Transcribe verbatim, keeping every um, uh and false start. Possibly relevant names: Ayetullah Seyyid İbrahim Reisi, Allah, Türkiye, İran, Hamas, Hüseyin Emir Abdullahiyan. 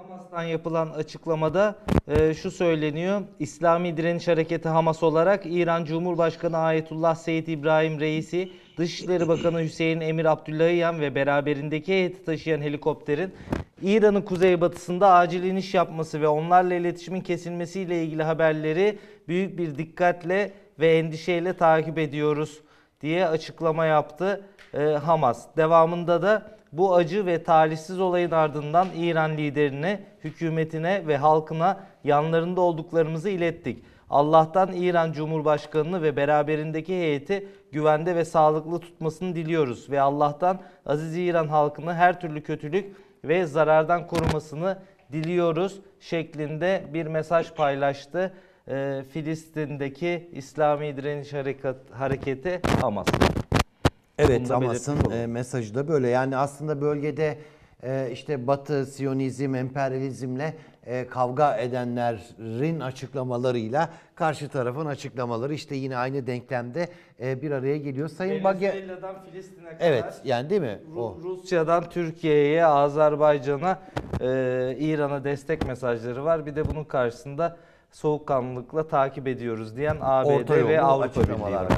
Hamas'tan yapılan açıklamada e, şu söyleniyor. İslami Direniş Hareketi Hamas olarak İran Cumhurbaşkanı Ayetullah Seyyid İbrahim Reisi, Dışişleri Bakanı Hüseyin Emir Abdullahiyan ve beraberindeki heyeti taşıyan helikopterin İran'ın kuzeybatısında acil iniş yapması ve onlarla iletişimin kesilmesiyle ilgili haberleri büyük bir dikkatle ve endişeyle takip ediyoruz diye açıklama yaptı e, Hamas. Devamında da bu acı ve talihsiz olayın ardından İran liderine, hükümetine ve halkına yanlarında olduklarımızı ilettik. Allah'tan İran Cumhurbaşkanı'nı ve beraberindeki heyeti güvende ve sağlıklı tutmasını diliyoruz ve Allah'tan aziz İran halkını her türlü kötülük ve zarardan korumasını diliyoruz şeklinde bir mesaj paylaştı ee, Filistin'deki İslami Direniş Hareketi Hamas. Evet, Hamas'ın e, mesajı da böyle. Yani aslında bölgede e, işte Batı, Siyonizm, emperyalizmle e, kavga edenlerin açıklamalarıyla karşı tarafın açıklamaları işte yine aynı denklemde e, bir araya geliyor. Sayın Venezuela'dan Bage... Filistin'e kadar. Evet, yani değil mi? O. Rusya'dan Türkiye'ye, Azerbaycan'a, e, İran'a destek mesajları var. Bir de bunun karşısında soğukkanlılıkla takip ediyoruz diyen A B D ve Avrupa Birliği var.